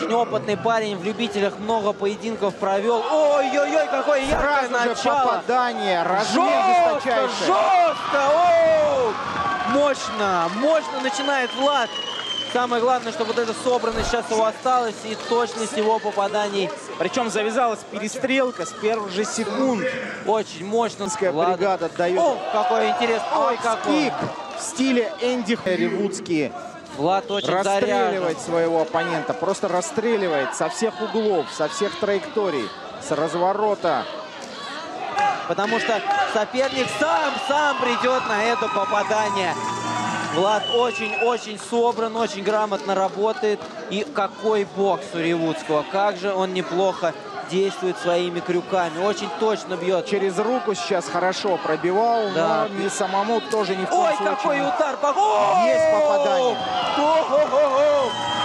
очень опытный парень, в любителях много поединков провел. Ой-ой-ой, какое яркое начало. Попадание, размер жесточайший. Жестко, оу! Мощно, мощно начинает Влад. Самое главное, что вот эта собранность сейчас его осталась и точность его попаданий. Причем завязалась перестрелка с первых же секунд. Очень мощно. Бригада отдает. О, какой интересный. Ой, какой. Скип в стиле Энди Ревуцкий. Влад очень расстреливает своего оппонента. Просто расстреливает со всех углов, со всех траекторий, с разворота. Потому что соперник сам придет на это попадание. Влад очень-очень собран, очень грамотно работает. И какой бокс у Ревуцкого. Как же он неплохо действует своими крюками. Очень точно бьет. Через руку сейчас хорошо пробивал, да. Но не самому тоже не в том случае. Ой, какой удар! Есть попадание.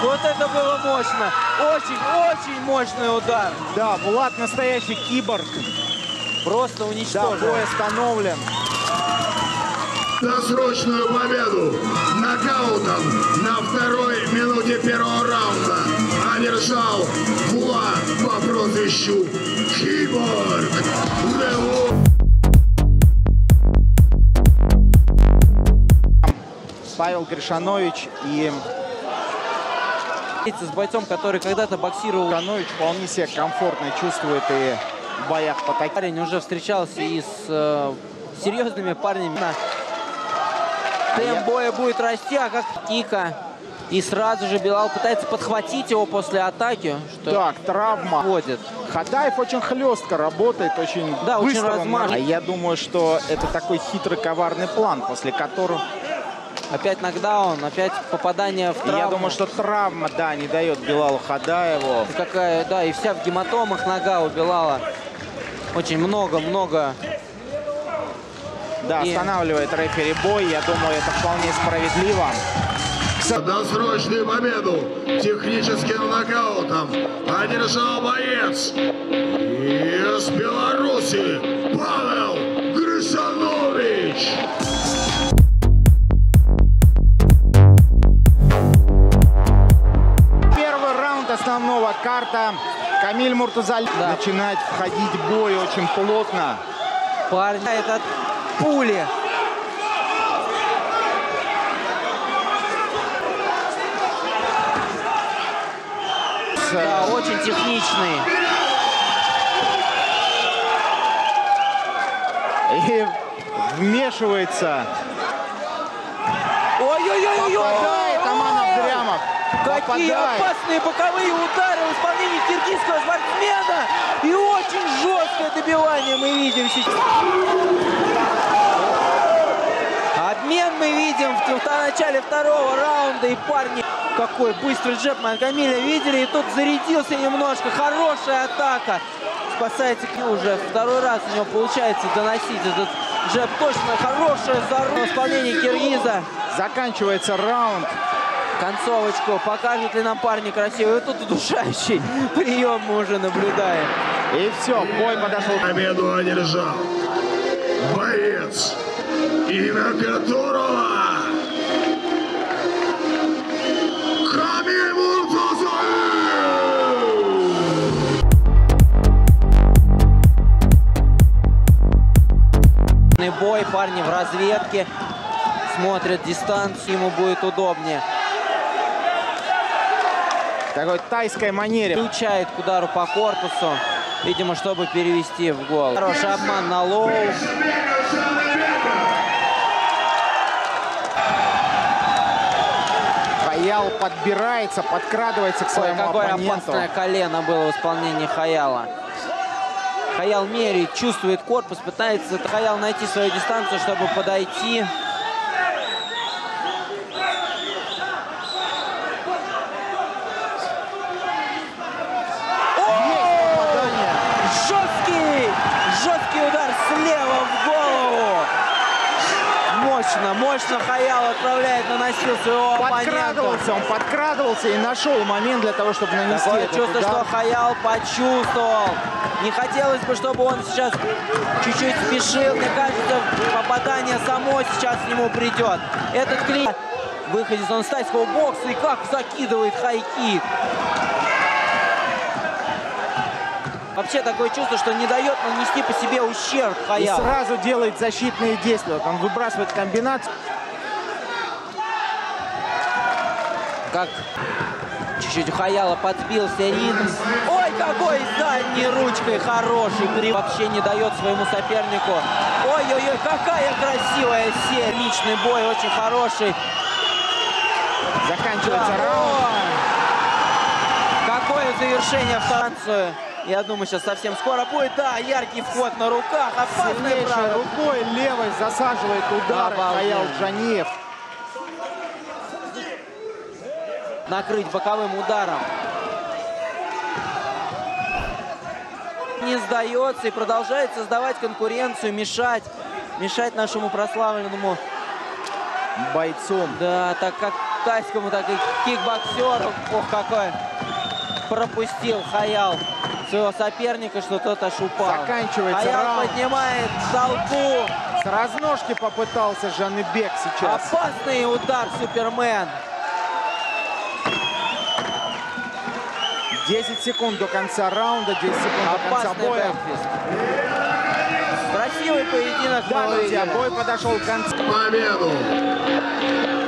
Вот это было мощно. Очень-очень мощный удар. Да, Влад настоящий киборг. Просто уничтожен. Да, бой остановлен. Досрочную победу нокаутом на второй минуте первого раунда одержал Влад по прозвищу Киборг. Павел Гришанович и... с бойцом, который когда-то боксировал. Гришанович вполне себя комфортно чувствует и в боях по таким. Парень уже встречался и с серьезными парнями. Темп боя будет расти, а как кика. И сразу же Белал пытается подхватить его после атаки. Что так, травма. Хадаев очень хлестко работает, очень быстро. Очень размашно. Я думаю, что это такой хитрый, коварный план, после которого... Опять нокдаун, опять попадание в травму. Я думаю, что травма, да, не дает Белалу Хадаеву. Какая, да, и вся в гематомах нога у Белала. Очень много-много... Да, останавливает рефери бой. Я думаю, это вполне справедливо. Досрочную победу техническим нокаутом одержал боец из Беларуси Павел Гришанович. Первый раунд основного карта. Камиль Муртузалиев начинает входить в бой очень плотно. Парень этот... Пули. Да, очень техничный. И вмешивается. Ой-ой-ой-ой! Попадает Аманов Дрямов. Какие опасные боковые удары в исполнении киргизского спортсмена. И очень жесткое добивание мы видим сейчас. Обмен мы видим в начале второго раунда. И парни, какой быстрый джеб Камиля видели. И тут зарядился немножко. Хорошая атака. Спасается к нему уже. Второй раз у него получается доносить этот джеб. Точно хорошее здоровое исполнение киргиза. Заканчивается раунд. Концовочку. Покажет ли нам парни красивый. И тут удушающий прием мы уже наблюдаем. И все, бой подошел. Победу одержал боец, имя которого Камиль Муртузалиев. Бой, парни в разведке, смотрят дистанцию, ему будет удобнее. В такой тайской манере. Включает к удару по корпусу, видимо, чтобы перевести в гол. Хороший обман на лоу. Хаял подбирается, подкрадывается к своему оппоненту. Какое опасное колено было в исполнении Хаяла. Хаял меряет, чувствует корпус, пытается Хаял найти свою дистанцию, чтобы подойти. Мощно Хаял отправляет, наносил своего оппонента. Подкрадывался, он подкрадывался и нашел момент для того, чтобы нанести такое этот чувство, удар. Что Хаял почувствовал. Не хотелось бы, чтобы он сейчас чуть-чуть спешил. Мне кажется, попадание само сейчас к нему придет. Этот клин выходит он с тайского бокса и как закидывает хайкик. Вообще такое чувство, что не дает нанести по себе ущерб Хаялу. И сразу делает защитные действия. Он выбрасывает комбинацию. Как чуть-чуть Хаяла подбился ритм. Ой, какой задней ручкой хороший крив. Вообще не дает своему сопернику. Ой-ой-ой, какая красивая серия. Личный бой, очень хороший. Заканчивается раунд. Какое завершение в танцию. Я думаю, сейчас совсем скоро будет. Да, яркий вход на руках. Опасный правой рукой, левой засаживает удар Хаял Джаниев. Накрыть боковым ударом. Не сдается и продолжает создавать конкуренцию, мешать нашему прославленному бойцу. Да, так как тайскому, так и кикбоксеру. Ох, какой пропустил Хаял своего соперника, что тот аж упал. Заканчивается Хаял раунд. Поднимает толпу. С разножки попытался Жаныбек сейчас. Опасный удар, Супермен. 10 секунд до конца раунда, 10 секунд до конца боя. Бэкфист. Красивый поединок. Да, друзья, бой подошел к концу. Победу!